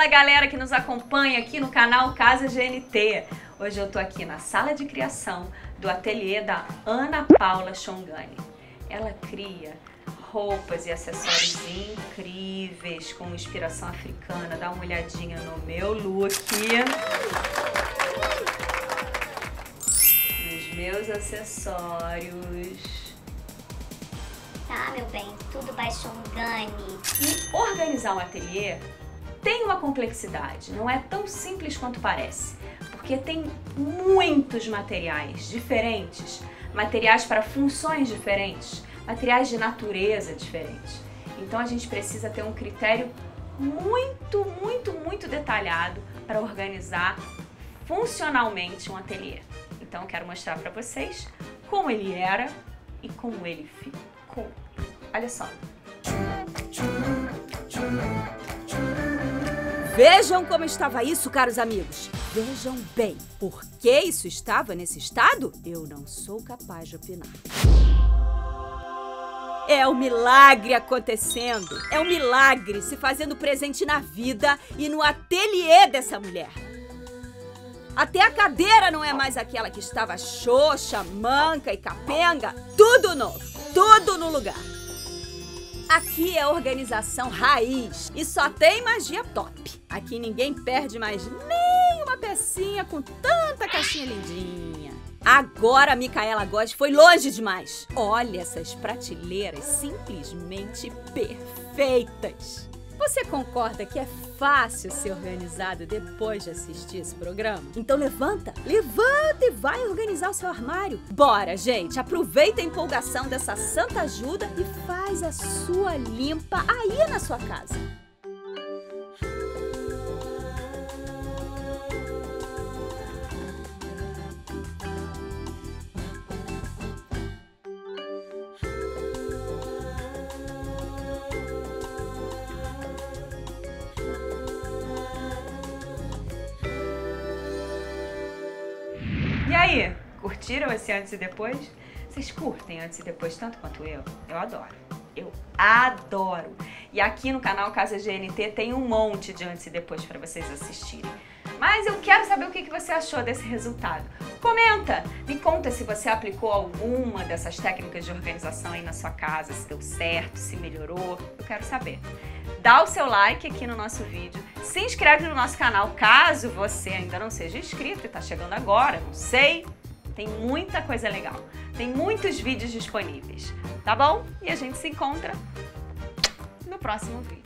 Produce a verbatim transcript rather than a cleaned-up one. Fala galera que nos acompanha aqui no canal Casa G N T. Hoje eu tô aqui na sala de criação do ateliê da Ana Paula Xongani. Ela cria roupas e acessórios incríveis com inspiração africana. Dá uma olhadinha no meu look, nos meus acessórios. Ah, meu bem, tudo by Xongani. E organizar um ateliê tem uma complexidade, não é tão simples quanto parece, porque tem muitos materiais diferentes, materiais para funções diferentes, materiais de natureza diferentes. Então a gente precisa ter um critério muito, muito, muito detalhado para organizar funcionalmente um ateliê. Então eu quero mostrar para vocês como ele era e como ele fica. Olha só. Vejam como estava isso, caros amigos. Vejam bem. Por que isso estava nesse estado? Eu não sou capaz de opinar. É um milagre acontecendo. É um milagre se fazendo presente na vida e no ateliê dessa mulher. Até a cadeira não é mais aquela que estava xoxa, manca e capenga. Tudo novo. Tudo no lugar. Aqui é organização raiz e só tem magia top. Aqui ninguém perde mais nem uma pecinha com tanta caixinha lindinha. Agora a Micaela Góes foi longe demais. Olha essas prateleiras simplesmente perfeitas. Você concorda que é fácil ser organizado depois de assistir esse programa? Então levanta, levanta e vai organizar o seu armário. Bora, gente, aproveita a empolgação dessa santa ajuda e faz a sua limpa aí na sua casa. E aí, curtiram esse antes e depois? Vocês curtem antes e depois tanto quanto eu? Eu adoro, eu adoro! E aqui no canal Casa G N T tem um monte de antes e depois para vocês assistirem. Mas eu quero saber o que você achou desse resultado. Comenta! Me conta se você aplicou alguma dessas técnicas de organização aí na sua casa, se deu certo, se melhorou, eu quero saber. Dá o seu like aqui no nosso vídeo, se inscreve no nosso canal caso você ainda não seja inscrito e está chegando agora, não sei. Tem muita coisa legal, tem muitos vídeos disponíveis, tá bom? E a gente se encontra no próximo vídeo.